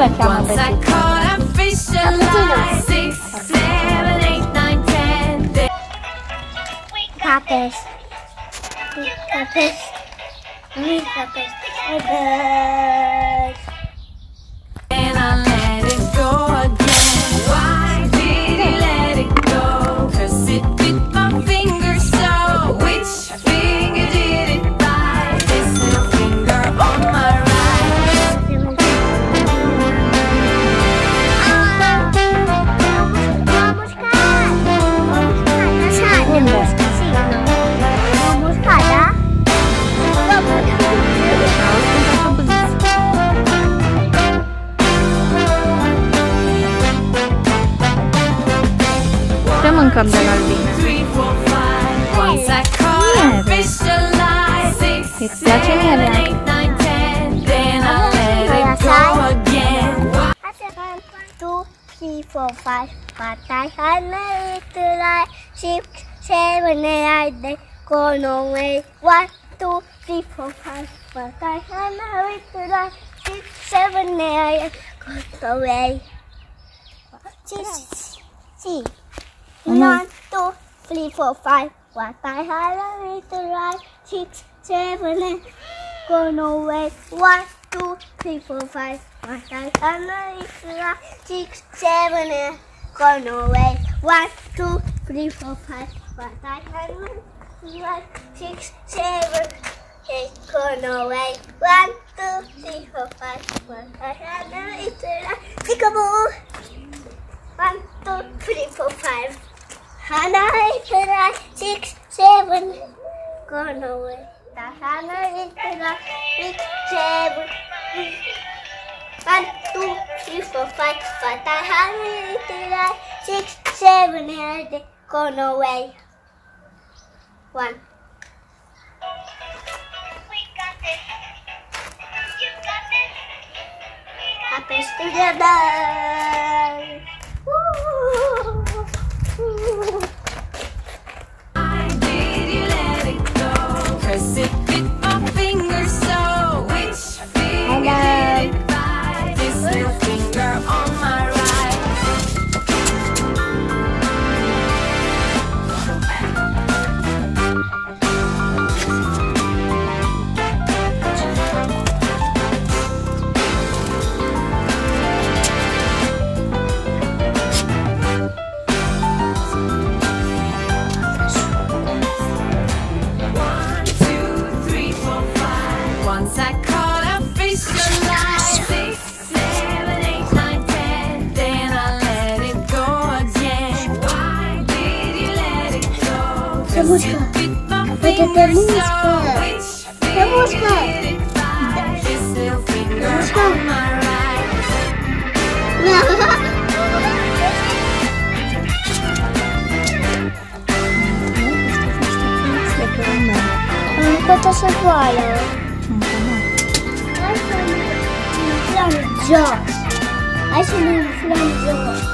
le cheamă pe Mâncăm de la albine. Îți place mierea? Hai 1, 2, 3, 4, 5, 1, 5, 6, 7, 6, 7, 8, go no way. 1, 2, 3, 4, 5, 1, 5, 6, 7, 8, go no way. 1, 2, 3, 4, 5, 1, 5, 6, 7, 8, go no way. 1, 2, 3, 4, 5, 1, 5, 6, 7, 8, 1, 2, 3, 4, 5. Hana itera 6 7 gone away. Da hana itera 6 7. 1 2 3 4 5. Da hana itera 6 7 8 gone away. 1. We got this. You got this. Happy together. Бабушка, вот это мышка. Бабушка. Бабушка. Кто-то шевалил. Джокс. А если не фланжок?